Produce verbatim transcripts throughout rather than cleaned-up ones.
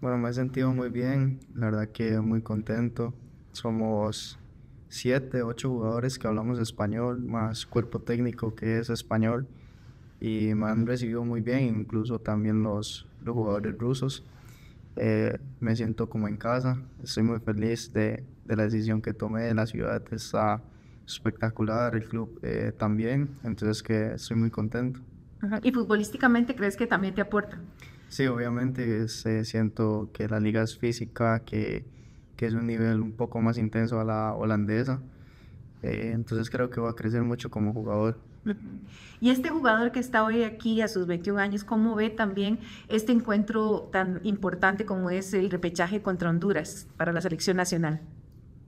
Bueno, me he sentido muy bien, la verdad que muy contento. Somos siete, ocho jugadores que hablamos español, más cuerpo técnico que es español, y me han recibido muy bien, incluso también los, los jugadores rusos. Eh, me siento como en casa, estoy muy feliz de, de la decisión que tomé. La ciudad está espectacular, el club eh, también, entonces que estoy muy contento. Ajá. ¿Y futbolísticamente crees que también te aporta? Sí, obviamente, es, eh, siento que la liga es física, que, que es un nivel un poco más intenso a la holandesa, eh, entonces creo que va a crecer mucho como jugador. Y este jugador que está hoy aquí a sus veintiún años, ¿cómo ve también este encuentro tan importante como es el repechaje contra Honduras para la selección nacional?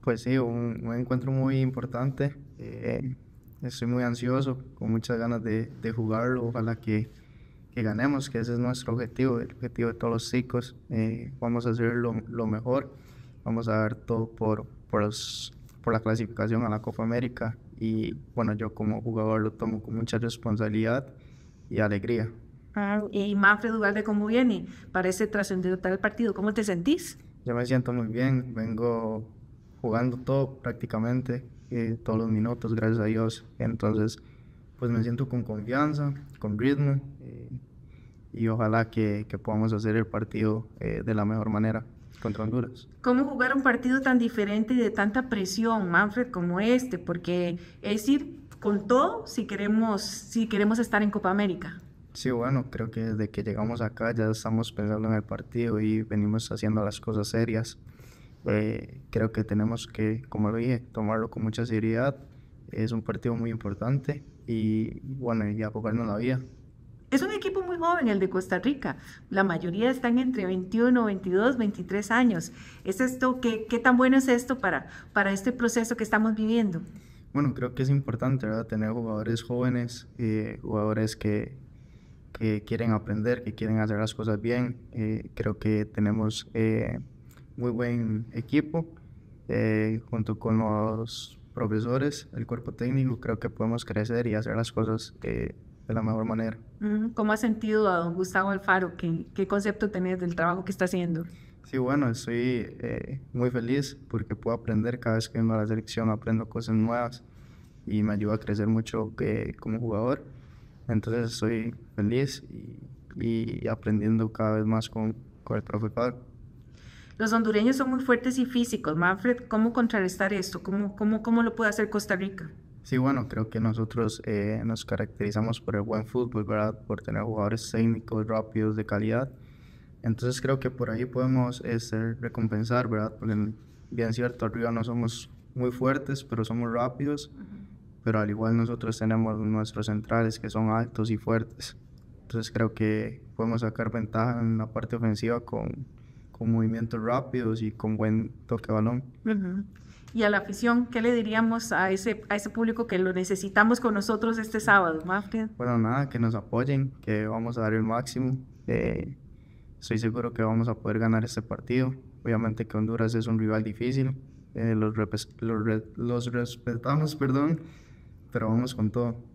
Pues sí, un, un encuentro muy importante, eh, estoy muy ansioso, con muchas ganas de, de jugarlo, ojalá que que ganemos, que ese es nuestro objetivo, el objetivo de todos los chicos. Eh, vamos a hacer lo, lo mejor, vamos a dar todo por, por, los, por la clasificación a la Copa América, y bueno, yo como jugador lo tomo con mucha responsabilidad y alegría. Ah, y Manfred Ugalde, ¿cómo viene? Parece trascendental el partido, ¿cómo te sentís? Yo me siento muy bien, vengo jugando todo prácticamente, eh, todos los minutos, gracias a Dios, entonces pues me siento con confianza, con ritmo, eh, y ojalá que, que podamos hacer el partido eh, de la mejor manera contra Honduras. ¿Cómo jugar un partido tan diferente y de tanta presión, Manfred, como este? Porque es ir con todo si queremos, si queremos estar en Copa América. Sí, bueno, creo que desde que llegamos acá ya estamos pensando en el partido y venimos haciendo las cosas serias. Eh, creo que tenemos que, como lo dije, tomarlo con mucha seriedad. Es un partido muy importante y bueno, ya jugarnos la vida. Es un equipo muy joven el de Costa Rica, la mayoría están entre veintiuno, veintidós, veintitrés años. ¿Es esto, qué, qué tan bueno es esto para, para este proceso que estamos viviendo? Bueno, creo que es importante, ¿verdad?, tener jugadores jóvenes, eh, jugadores que, que quieren aprender, que quieren hacer las cosas bien. Eh, creo que tenemos eh, muy buen equipo, eh, junto con los profesores, el cuerpo técnico. Creo que podemos crecer y hacer las cosas eh, de la mejor manera. ¿Cómo ha sentido a don Gustavo Alfaro? ¿Qué, qué concepto tenés del trabajo que está haciendo? Sí, bueno, estoy eh, muy feliz porque puedo aprender. Cada vez que vengo a la selección aprendo cosas nuevas y me ayuda a crecer mucho eh, como jugador. Entonces estoy feliz y, y aprendiendo cada vez más con, con el profe Alfaro. Los hondureños son muy fuertes y físicos. Manfred, ¿cómo contrarrestar esto? ¿Cómo, cómo, cómo lo puede hacer Costa Rica? Sí, bueno, creo que nosotros eh, nos caracterizamos por el buen fútbol, ¿verdad?, por tener jugadores técnicos, rápidos, de calidad. Entonces creo que por ahí podemos eh, ser, recompensar, ¿verdad? Porque bien cierto, arriba no somos muy fuertes, pero somos rápidos. Uh-huh. Pero al igual nosotros tenemos nuestros centrales que son altos y fuertes. Entonces creo que podemos sacar ventaja en la parte ofensiva con con movimientos rápidos y con buen toque de balón. Uh-huh. Y a la afición, ¿qué le diríamos a ese, a ese público que lo necesitamos con nosotros este sábado, Manfred? Bueno, nada, que nos apoyen, que vamos a dar el máximo. Eh, estoy seguro que vamos a poder ganar este partido. Obviamente que Honduras es un rival difícil, eh, los, los, re los respetamos, perdón, pero vamos con todo.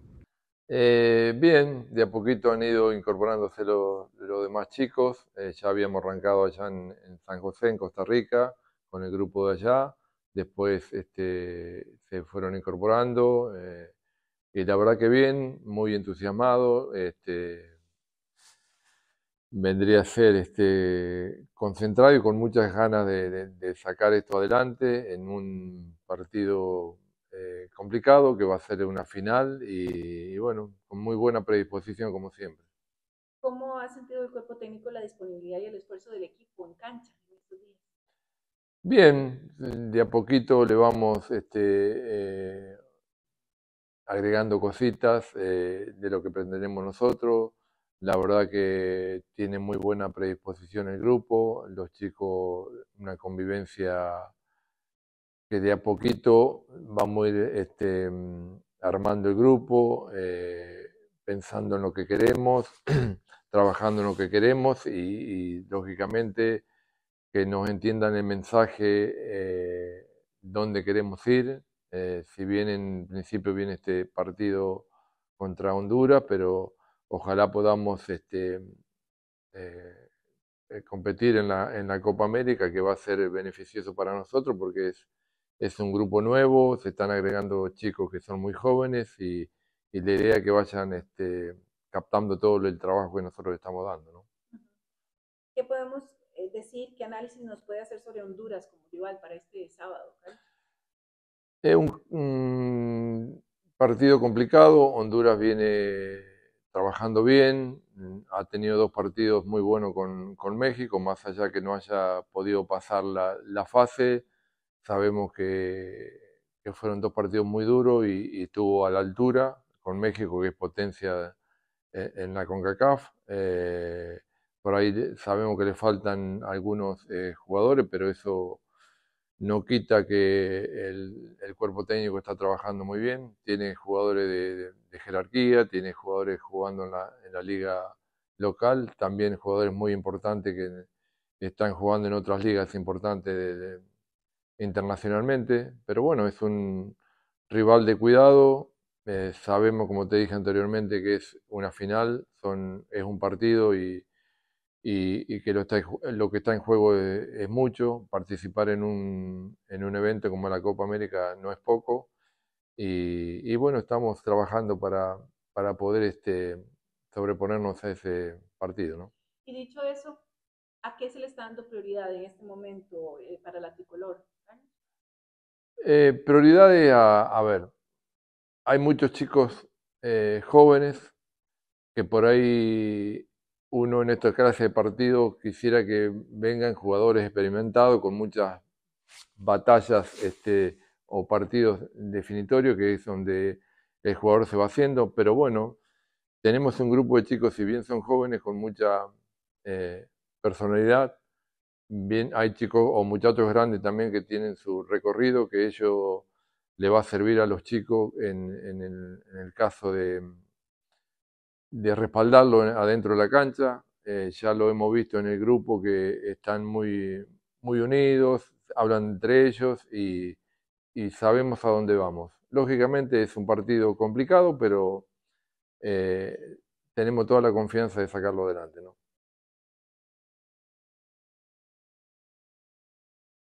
Eh, bien, de a poquito han ido incorporándose los lo demás chicos. Eh, ya habíamos arrancado allá en, en San José, en Costa Rica, con el grupo de allá. Después este, se fueron incorporando. Eh, y la verdad que bien, muy entusiasmado. Este, vendría a ser este, concentrado y con muchas ganas de, de, de sacar esto adelante en un partido Eh, complicado, que va a ser una final y, y bueno, con muy buena predisposición como siempre. ¿Cómo ha sentido el cuerpo técnico la disponibilidad y el esfuerzo del equipo en cancha en estos días? Bien, de a poquito le vamos este, eh, agregando cositas eh, de lo que pretenderemos nosotros. La verdad que tiene muy buena predisposición el grupo, los chicos, una convivencia que de a poquito vamos a ir este, armando el grupo, eh, pensando en lo que queremos, trabajando en lo que queremos y, y lógicamente que nos entiendan el mensaje, eh, dónde queremos ir. Eh, si bien en principio viene este partido contra Honduras, pero ojalá podamos este, eh, eh, competir en la, en la Copa América, que va a ser beneficioso para nosotros porque es, es un grupo nuevo, se están agregando chicos que son muy jóvenes y, y la idea es que vayan este, captando todo el trabajo que nosotros estamos dando, ¿no? ¿Qué podemos decir, qué análisis nos puede hacer sobre Honduras como rival para este sábado, ¿verdad? Es un um, partido complicado. Honduras viene trabajando bien, ha tenido dos partidos muy buenos con, con México, más allá que no haya podido pasar la, la fase. Sabemos que, que fueron dos partidos muy duros y, y estuvo a la altura con México, que es potencia en, en la CONCACAF. Eh, por ahí sabemos que le faltan algunos eh, jugadores, pero eso no quita que el, el cuerpo técnico está trabajando muy bien. Tiene jugadores de, de, de jerarquía, tiene jugadores jugando en la, en la liga local, también jugadores muy importantes que están jugando en otras ligas importantes de, de, internacionalmente. Pero bueno, es un rival de cuidado. Eh, sabemos, como te dije anteriormente, que es una final, son, es un partido y... Y, y que lo, está, lo que está en juego es, es mucho. Participar en un, en un evento como la Copa América no es poco, y, y bueno, estamos trabajando para, para poder este, sobreponernos a ese partido, ¿no? Y dicho eso, ¿a qué se le está dando prioridad en este momento eh, para la tricolor? Eh, prioridades a, a ver, hay muchos chicos eh, jóvenes que por ahí... Uno en esta clase de partidos quisiera que vengan jugadores experimentados con muchas batallas este, o partidos definitorios, que es donde el jugador se va haciendo. Pero bueno, tenemos un grupo de chicos, si bien son jóvenes, con mucha eh, personalidad. Bien, hay chicos o muchachos grandes también que tienen su recorrido, que ello le va a servir a los chicos en, en, el, en el caso de... de respaldarlo adentro de la cancha. Eh, ya lo hemos visto en el grupo que están muy, muy unidos, hablan entre ellos y, y sabemos a dónde vamos. Lógicamente es un partido complicado, pero eh, tenemos toda la confianza de sacarlo adelante, ¿no?